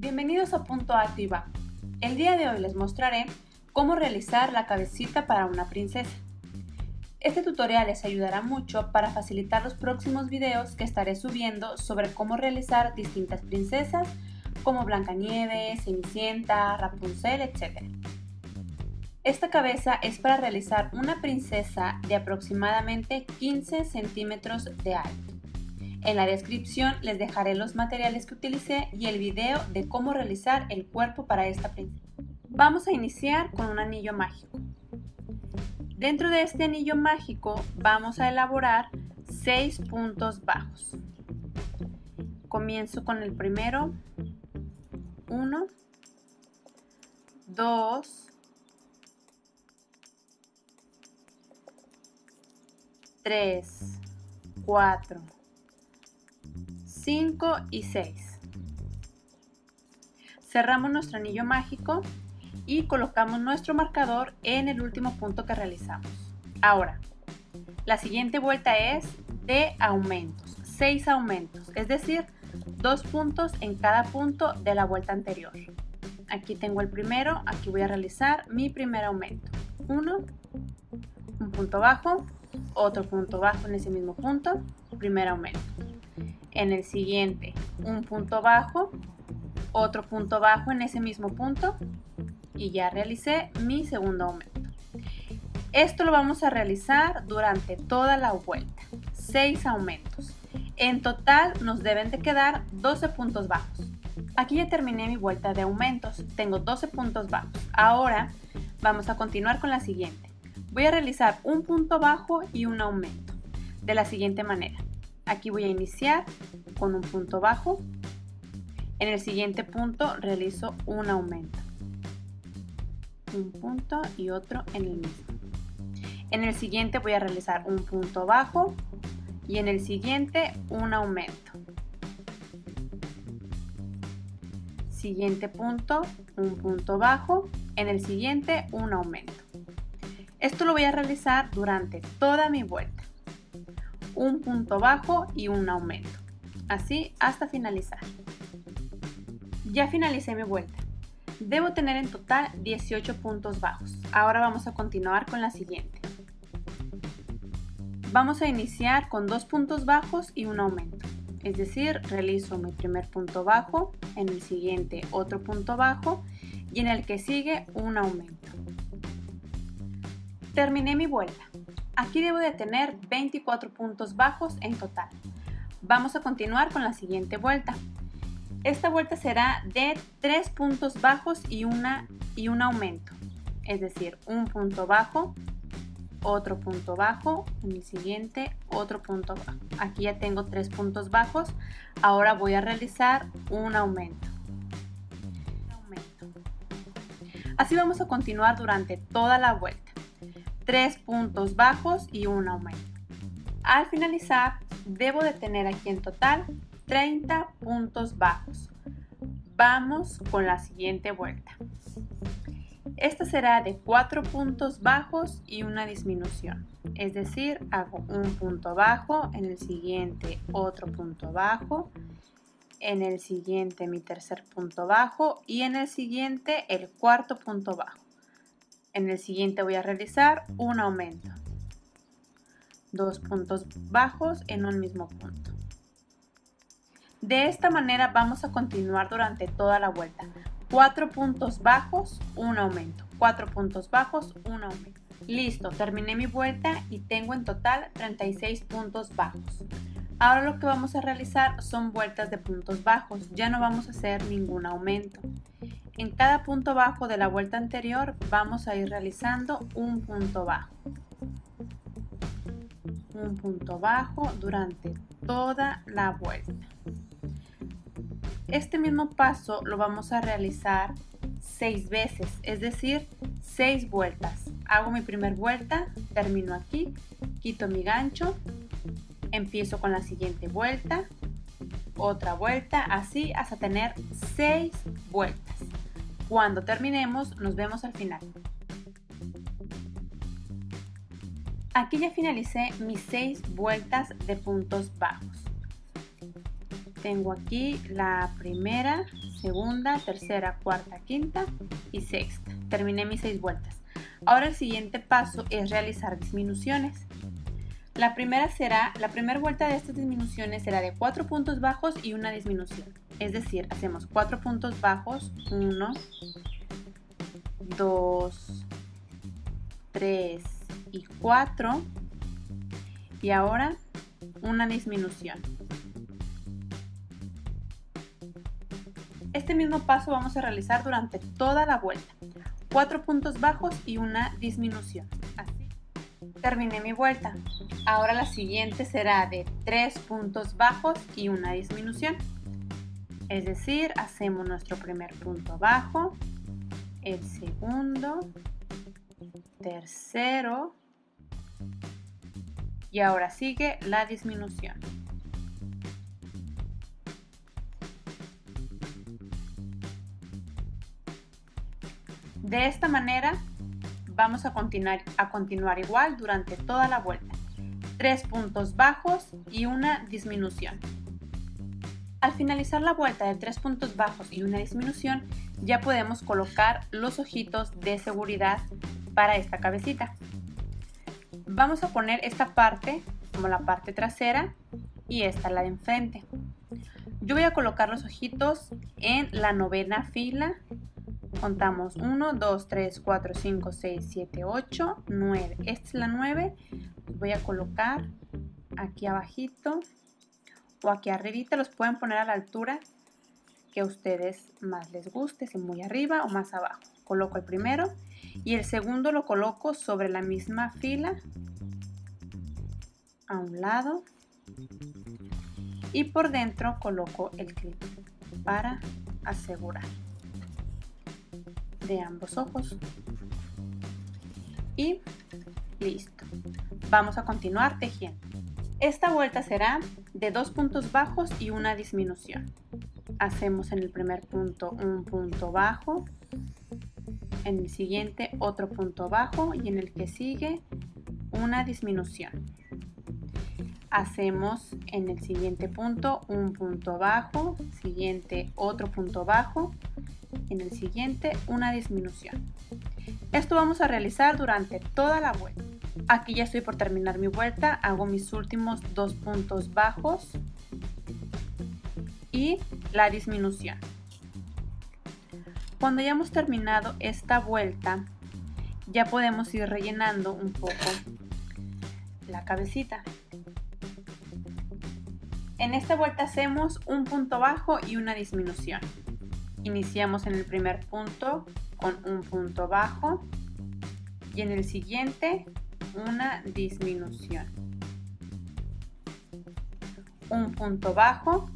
Bienvenidos a Punto Activa. El día de hoy les mostraré cómo realizar la cabecita para una princesa. Este tutorial les ayudará mucho para facilitar los próximos videos que estaré subiendo sobre cómo realizar distintas princesas como Blancanieves, Cenicienta, Rapunzel, etc. Esta cabeza es para realizar una princesa de aproximadamente 15 centímetros de alto. En la descripción les dejaré los materiales que utilicé y el video de cómo realizar el cuerpo para esta princesa. Vamos a iniciar con un anillo mágico. Dentro de este anillo mágico vamos a elaborar 6 puntos bajos. Comienzo con el primero, 1, 2, 3, 4, 5 y 6. Cerramos nuestro anillo mágico y colocamos nuestro marcador en el último punto que realizamos. Ahora, la siguiente vuelta es de aumentos, 6 aumentos, es decir, 2 puntos en cada punto de la vuelta anterior. Aquí tengo el primero, aquí voy a realizar mi primer aumento. 1, un punto bajo, otro punto bajo en ese mismo punto, primer aumento. En el siguiente, un punto bajo, otro punto bajo en ese mismo punto y ya realicé mi segundo aumento. Esto lo vamos a realizar durante toda la vuelta, 6 aumentos. En total nos deben de quedar 12 puntos bajos. Aquí ya terminé mi vuelta de aumentos, tengo 12 puntos bajos. Ahora vamos a continuar con la siguiente. Voy a realizar un punto bajo y un aumento de la siguiente manera. Aquí voy a iniciar con un punto bajo, en el siguiente punto realizo un aumento, un punto y otro en el mismo. En el siguiente voy a realizar un punto bajo y en el siguiente un aumento. Siguiente punto, un punto bajo, en el siguiente un aumento. Esto lo voy a realizar durante toda mi vuelta. Un punto bajo y un aumento, así hasta finalizar. Ya finalicé mi vuelta, debo tener en total 18 puntos bajos. Ahora vamos a continuar con la siguiente. Vamos a iniciar con 2 puntos bajos y un aumento, es decir, realizo mi primer punto bajo, en el siguiente otro punto bajo y en el que sigue un aumento. Terminé mi vuelta. Aquí debo de tener 24 puntos bajos en total. Vamos a continuar con la siguiente vuelta. Esta vuelta será de 3 puntos bajos y un aumento. Es decir, un punto bajo, otro punto bajo, en el siguiente otro punto bajo. Aquí ya tengo 3 puntos bajos. Ahora voy a realizar un aumento. Así vamos a continuar durante toda la vuelta. 3 puntos bajos y un aumento. Al finalizar, debo de tener aquí en total 30 puntos bajos. Vamos con la siguiente vuelta. Esta será de 4 puntos bajos y una disminución. Es decir, hago un punto bajo, en el siguiente otro punto bajo, en el siguiente mi tercer punto bajo y en el siguiente el cuarto punto bajo. En el siguiente voy a realizar un aumento, 2 puntos bajos en un mismo punto. De esta manera vamos a continuar durante toda la vuelta, 4 puntos bajos, un aumento, 4 puntos bajos, un aumento. Listo, terminé mi vuelta y tengo en total 36 puntos bajos. Ahora lo que vamos a realizar son vueltas de puntos bajos, ya no vamos a hacer ningún aumento. En cada punto bajo de la vuelta anterior vamos a ir realizando un punto bajo. Un punto bajo durante toda la vuelta. Este mismo paso lo vamos a realizar 6 veces, es decir, 6 vueltas. Hago mi primera vuelta, termino aquí, quito mi gancho, empiezo con la siguiente vuelta, otra vuelta, así hasta tener 6 vueltas. Cuando terminemos, nos vemos al final. Aquí ya finalicé mis 6 vueltas de puntos bajos. Tengo aquí la primera, segunda, tercera, cuarta, quinta y sexta. Terminé mis 6 vueltas. Ahora el siguiente paso es realizar disminuciones. La primera vuelta de estas disminuciones será de 4 puntos bajos y una disminución. Es decir, hacemos 4 puntos bajos, 1, 2, 3 y 4. Y ahora una disminución. Este mismo paso vamos a realizar durante toda la vuelta. 4 puntos bajos y una disminución. Así. Terminé mi vuelta. Ahora la siguiente será de 3 puntos bajos y una disminución. Es decir, hacemos nuestro primer punto bajo, el segundo, tercero y ahora sigue la disminución. De esta manera vamos a continuar igual durante toda la vuelta. 3 puntos bajos y una disminución. Al finalizar la vuelta de 3 puntos bajos y una disminución, ya podemos colocar los ojitos de seguridad para esta cabecita. Vamos a poner esta parte como la parte trasera y esta la de enfrente. Yo voy a colocar los ojitos en la 9ª fila. Contamos 1, 2, 3, 4, 5, 6, 7, 8, 9. Esta es la 9. Voy a colocar aquí abajito o aquí arribita. Los pueden poner a la altura que a ustedes más les guste, si muy arriba o más abajo. Coloco el primero y el segundo lo coloco sobre la misma fila a un lado y por dentro coloco el clip para asegurar de ambos ojos y listo. Vamos a continuar tejiendo. Esta vuelta será de 2 puntos bajos y una disminución. Hacemos en el primer punto un punto bajo, en el siguiente otro punto bajo y en el que sigue una disminución. Hacemos en el siguiente punto un punto bajo, siguiente otro punto bajo, en el siguiente una disminución. Esto vamos a realizar durante toda la vuelta. Aquí ya estoy por terminar mi vuelta, hago mis últimos 2 puntos bajos y la disminución. Cuando ya hemos terminado esta vuelta, ya podemos ir rellenando un poco la cabecita. En esta vuelta hacemos un punto bajo y una disminución. Iniciamos en el primer punto con un punto bajo y en el siguiente una disminución. Un punto bajo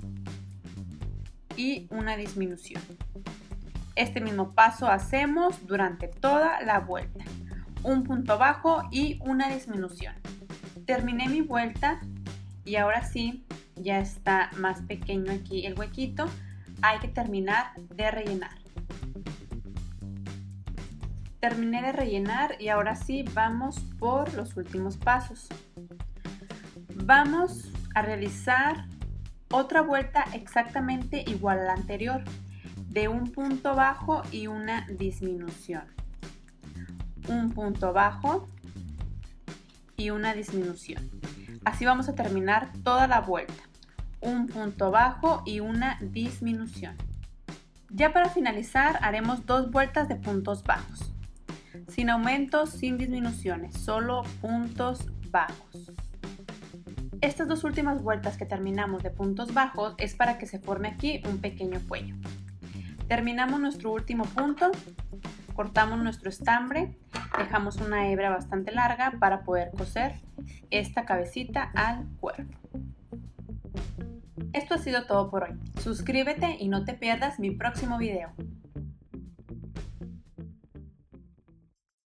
y una disminución. Este mismo paso hacemos durante toda la vuelta. Un punto bajo y una disminución. Terminé mi vuelta y ahora sí ya está más pequeño aquí el huequito. Hay que terminar de rellenar. Terminé de rellenar y ahora sí vamos por los últimos pasos. Vamos a realizar otra vuelta exactamente igual a la anterior, de un punto bajo y una disminución. Un punto bajo y una disminución. Así vamos a terminar toda la vuelta. Un punto bajo y una disminución. Ya para finalizar haremos 2 vueltas de puntos bajos. Sin aumentos, sin disminuciones, solo puntos bajos. Estas 2 últimas vueltas que terminamos de puntos bajos es para que se forme aquí un pequeño cuello. Terminamos nuestro último punto, cortamos nuestro estambre, dejamos una hebra bastante larga para poder coser esta cabecita al cuerpo. Esto ha sido todo por hoy. Suscríbete y no te pierdas mi próximo video.